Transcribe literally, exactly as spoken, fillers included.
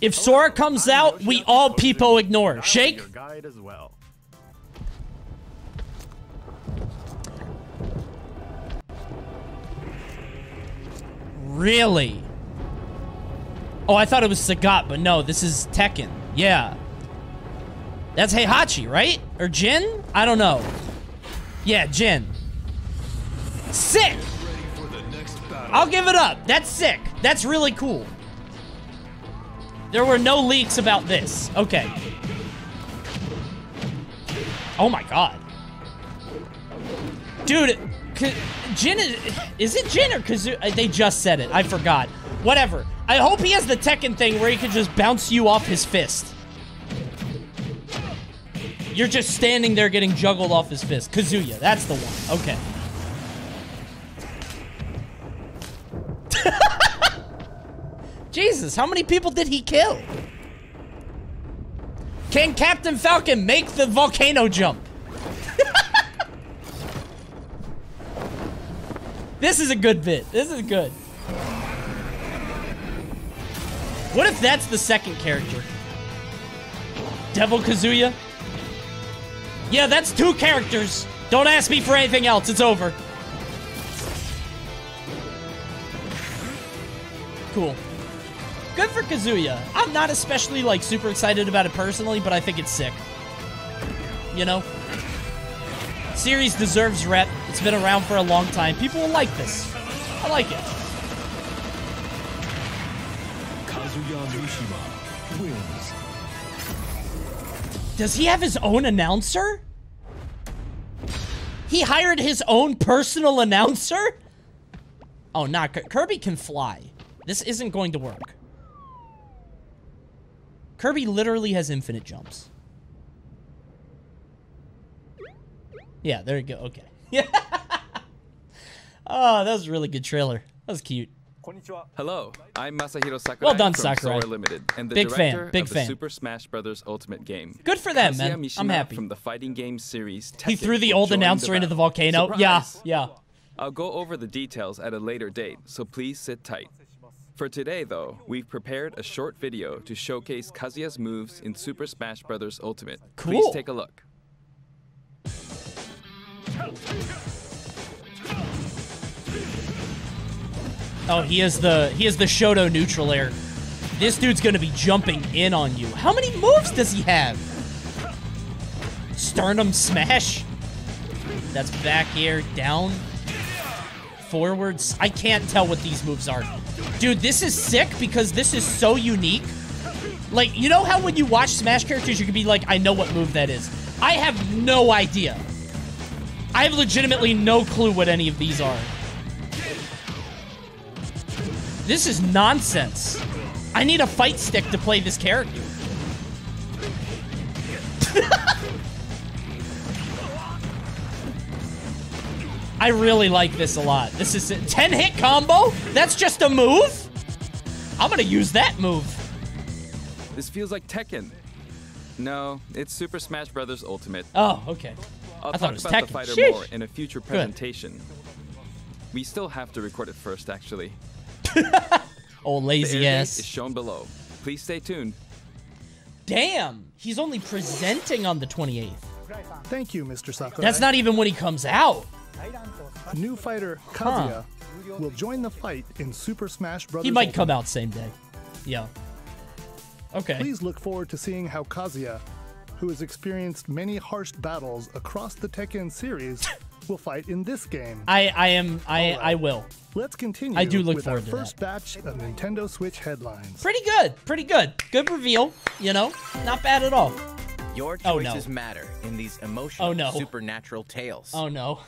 If Sora comes out, we all people ignore. Shake. Really? Oh, I thought it was Sagat, but no, this is Tekken. Yeah. That's Heihachi, right? Or Jin? I don't know. Yeah, Jin. Sick! I'll give it up. That's sick. That's really cool. There were no leaks about this. Okay. Oh my god. Dude, Jin is... Is it Jin or Kazuya? They just said it. I forgot. Whatever. I hope he has the Tekken thing where he can just bounce you off his fist. You're just standing there getting juggled off his fist. Kazuya. That's the one. Okay. Jesus, how many people did he kill? Can Captain Falcon make the volcano jump? This is a good bit. This is good. What if that's the second character? Devil Kazuya? Yeah, that's two characters. Don't ask me for anything else. It's over. Cool. Good for Kazuya. I'm not especially, like, super excited about it personally, but I think it's sick. You know? Series deserves rep. It's been around for a long time. People will like this. I like it. Kazuya Mishima wins. Does he have his own announcer? He hired his own personal announcer? Oh, not nah, Kirby can fly. This isn't going to work. Kirby literally has infinite jumps. Yeah, there you go. Okay. Yeah. Oh, that was a really good trailer. That was cute. Hello, I'm Masahiro Sakurai. Well done, Sakurai. From Limited, and the big fan. Big of fan. The Super Smash Brothers Ultimate game. Good for them, man. Mishima I'm happy. From the fighting game series. Tekken, he threw the old announcer the into the volcano. Surprise. Yeah, yeah. I'll go over the details at a later date, so please sit tight. For today, though, we've prepared a short video to showcase Kazuya's moves in Super Smash Brothers Ultimate. Cool. Please take a look. Oh, he has the he has the Shoto neutral air. This dude's gonna be jumping in on you. How many moves does he have? Sternum smash. That's back air, down, forwards. I can't tell what these moves are. Dude, this is sick because this is so unique. Like, you know how when you watch Smash characters, you can be like, I know what move that is. I have no idea. I have legitimately no clue what any of these are. This is nonsense. I need a fight stick to play this character. I really like this a lot. This is a ten hit combo? That's just a move? I'm gonna use that move. This feels like Tekken. No, it's Super Smash Brothers Ultimate. Oh, okay. I'll I thought talk it was about Tekken. The fighter Sheesh. More in a future presentation. Good. We still have to record it first, actually. Oh, lazy the ass. Is shown below. Please stay tuned. Damn, he's only presenting on the twenty-eighth. Thank you, Mister Sakurai. That's not even when he comes out. New fighter Kazuya huh. will join the fight in Super Smash Brothers. He might Ultimate. Come out same day. Yeah. Okay. Please look forward to seeing how Kazuya, who has experienced many harsh battles across the Tekken series, will fight in this game. I I am I right. I will. Let's continue. I do look with forward our to first that. Batch of Nintendo Switch headlines. Pretty good. Pretty good. Good reveal. You know, not bad at all. Your choices oh, no. matter in these emotional oh, no. supernatural tales. Oh no.